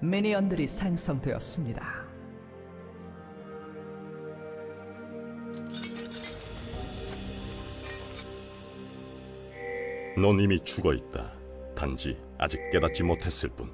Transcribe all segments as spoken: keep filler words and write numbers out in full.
미니언들이 생성되었습니다. 넌 이미 죽어있다. 단지 아직 깨닫지 못했을 뿐.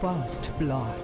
First Blood.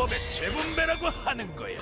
마법의 재분배라고 하는 거야.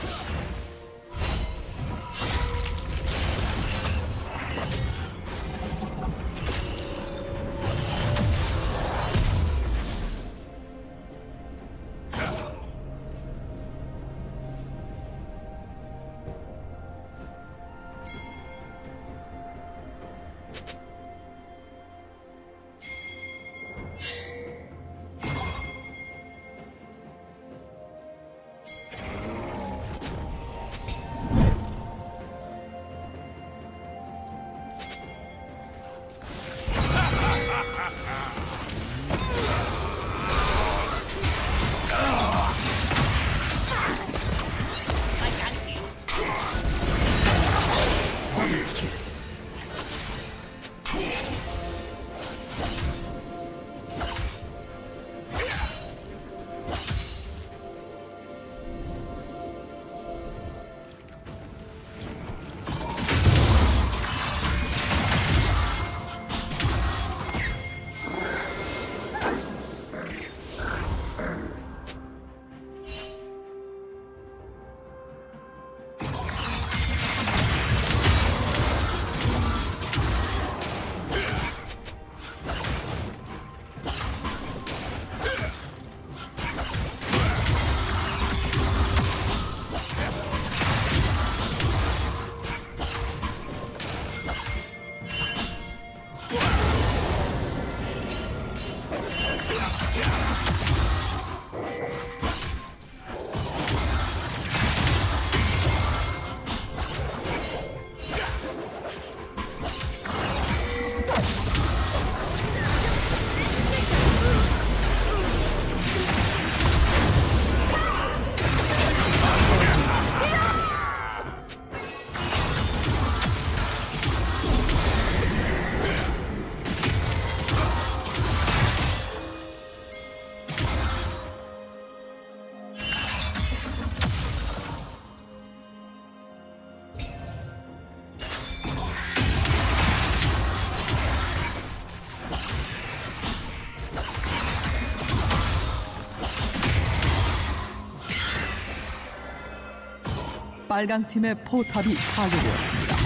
빨강 팀의 포탑이 파괴되었습니다.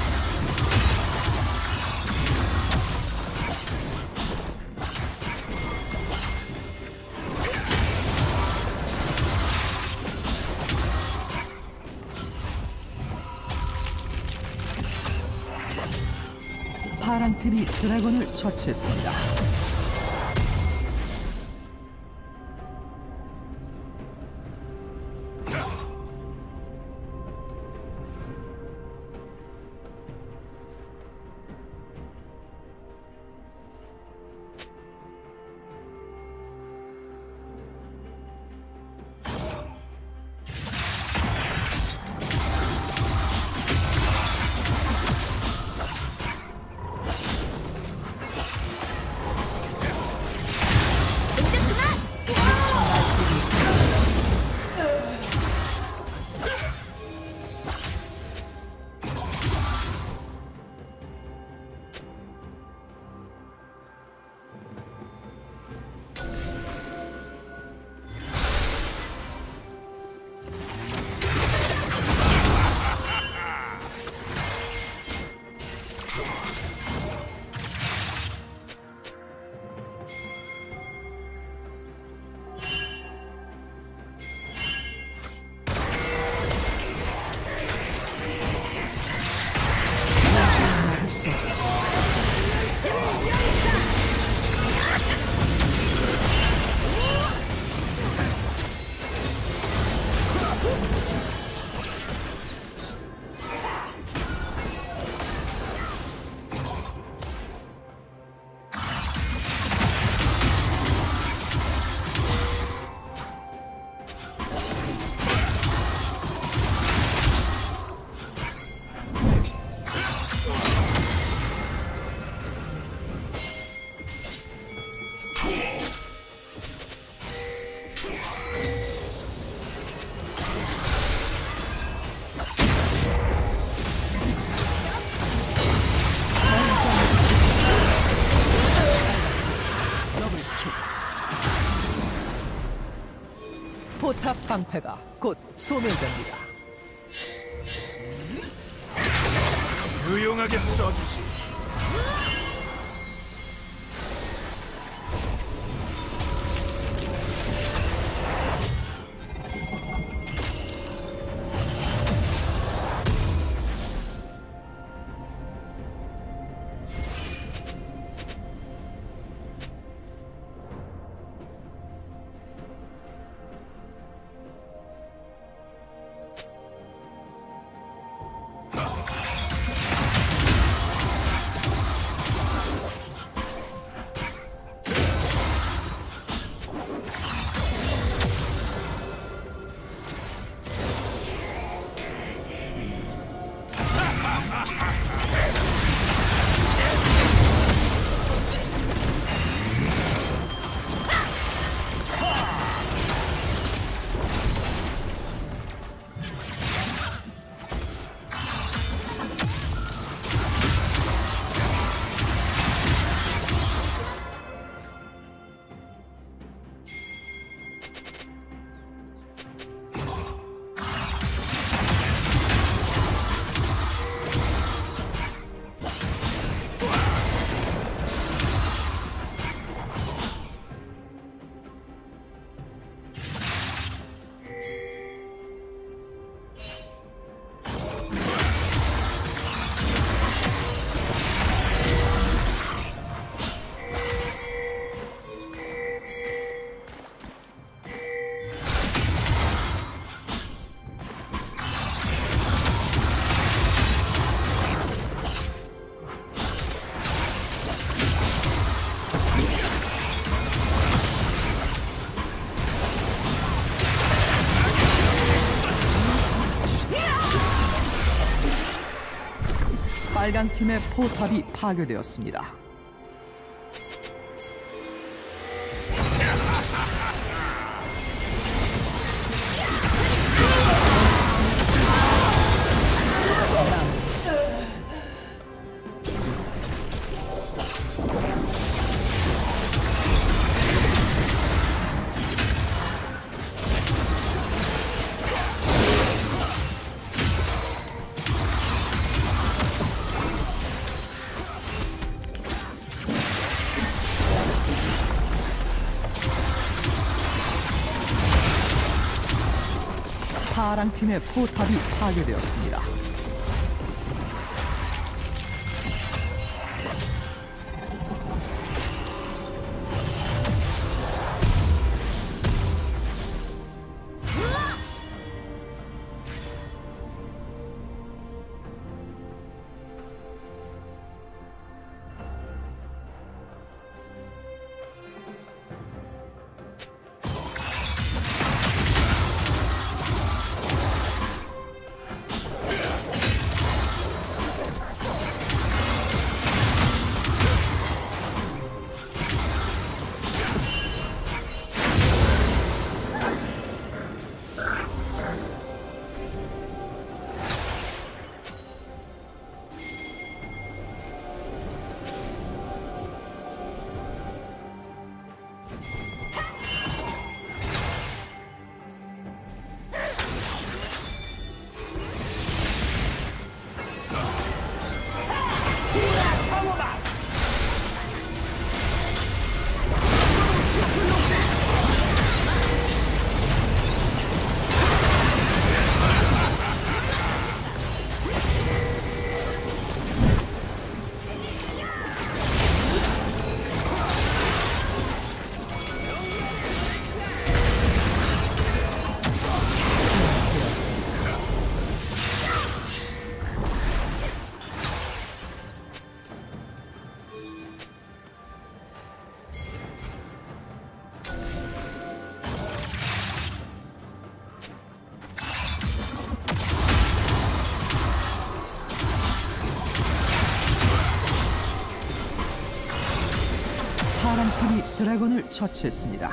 파랑 팀이 드래곤을 처치했습니다. 방패가 곧 소멸됩니다. 유용하게 써주지. 빨강팀의 포탑이 파괴되었습니다. 파랑팀의 포탑이 파괴되었습니다. 파랑팀이 드래곤을 처치했습니다.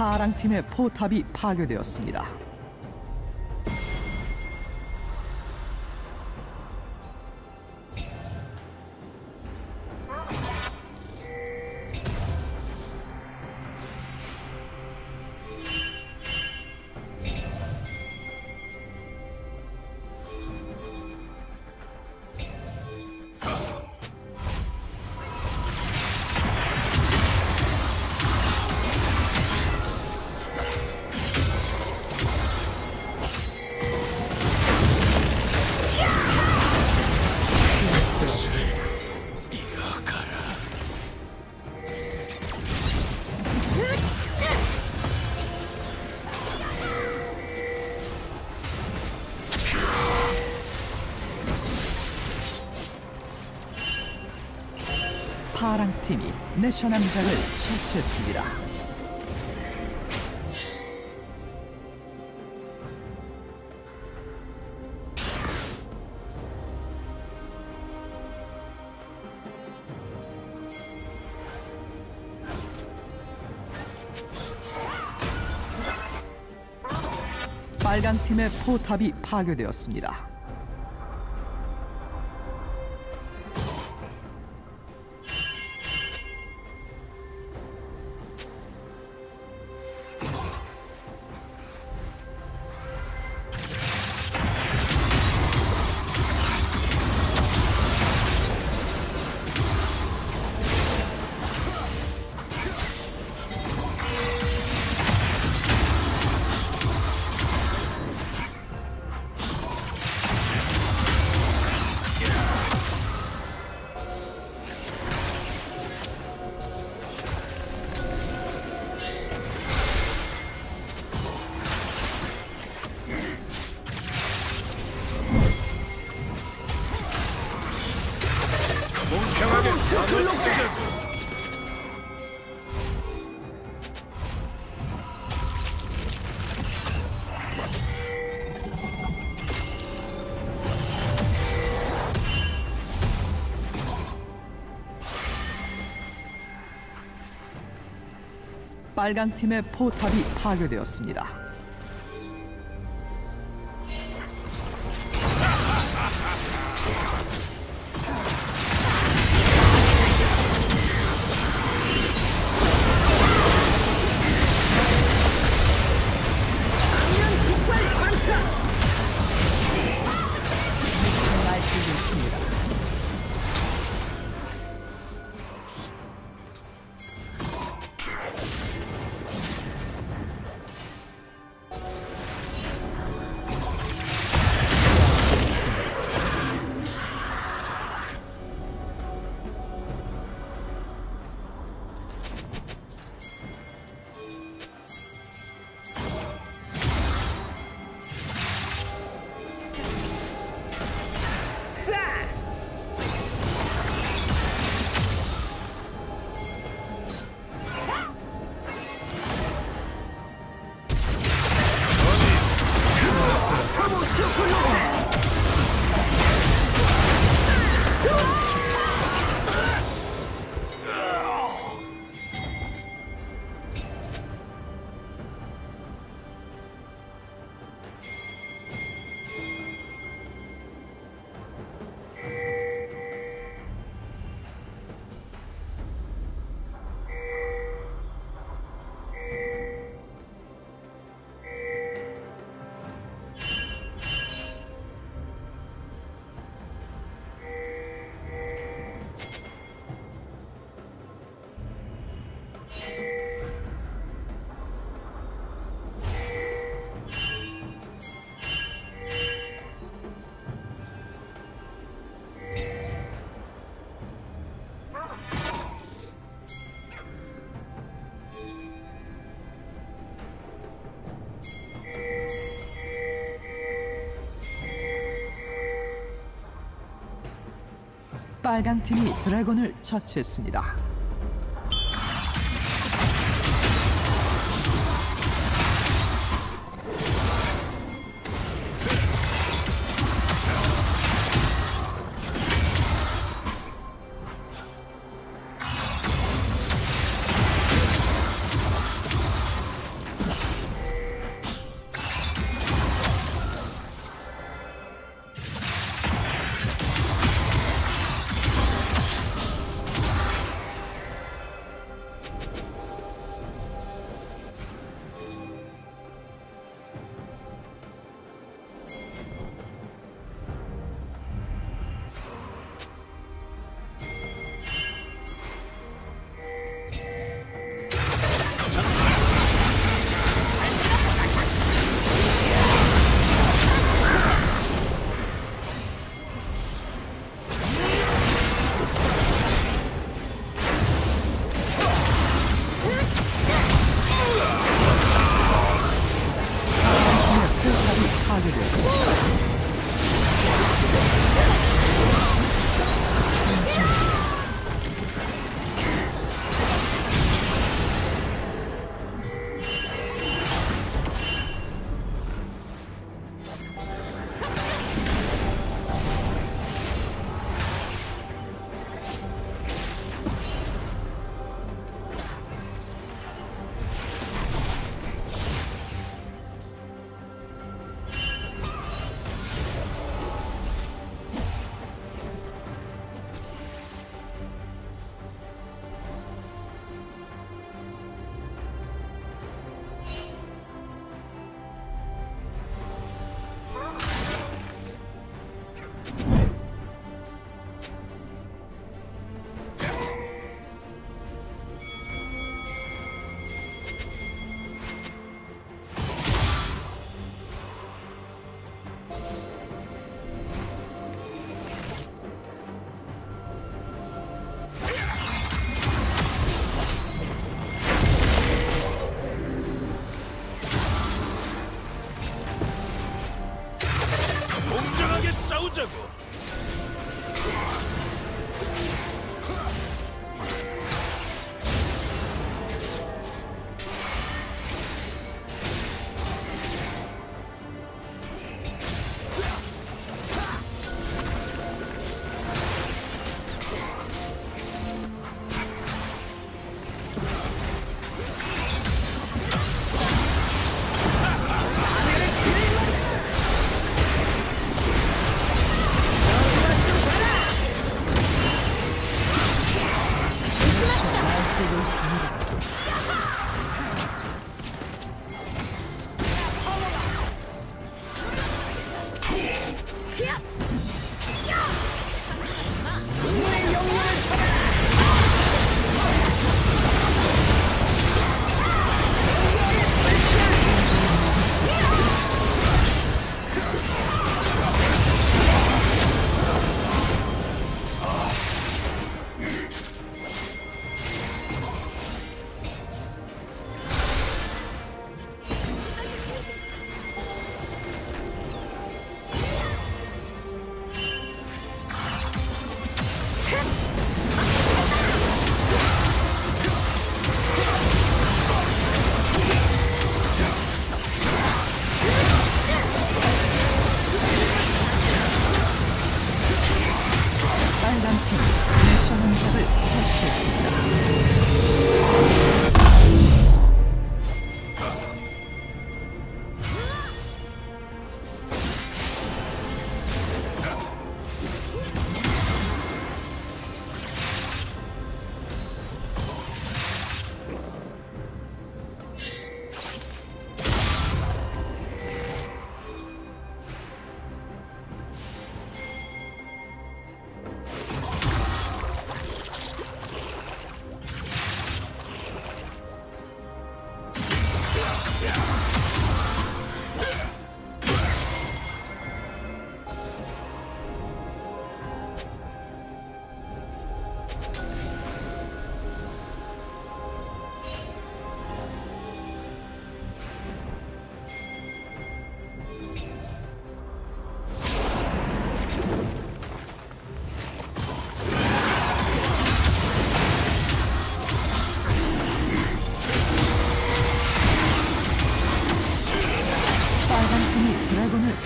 파랑팀의 포탑이 파괴되었습니다. 파랑팀이 내셔남작을 처치했습니다. 빨강팀의 포탑이 파괴되었습니다. 빨강팀의 포탑이 파괴되었습니다. 빨강팀이 드래곤을 처치했습니다. 보자고.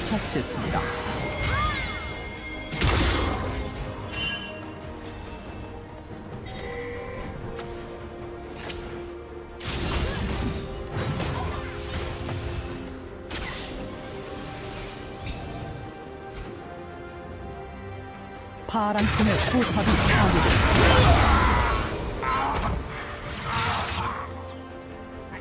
처치했습니다. 파란 팀의 포탑이 파괴됐습니다. 파랑팀의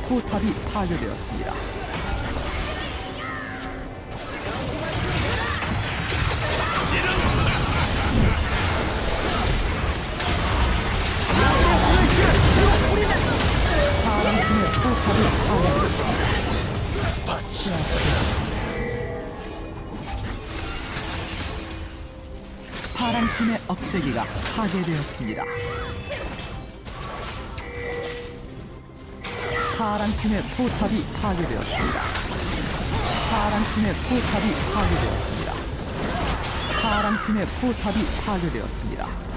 포탑이 파괴되었습니다. 파랑팀의 포탑이 파괴되었습니다. 파랑팀의 억제기가 파괴되었습니다. 파랑팀의 포탑이 파괴되었습니다. 파랑팀의 포탑이 파괴되었습니다. 파랑팀의 포탑이 파괴되었습니다.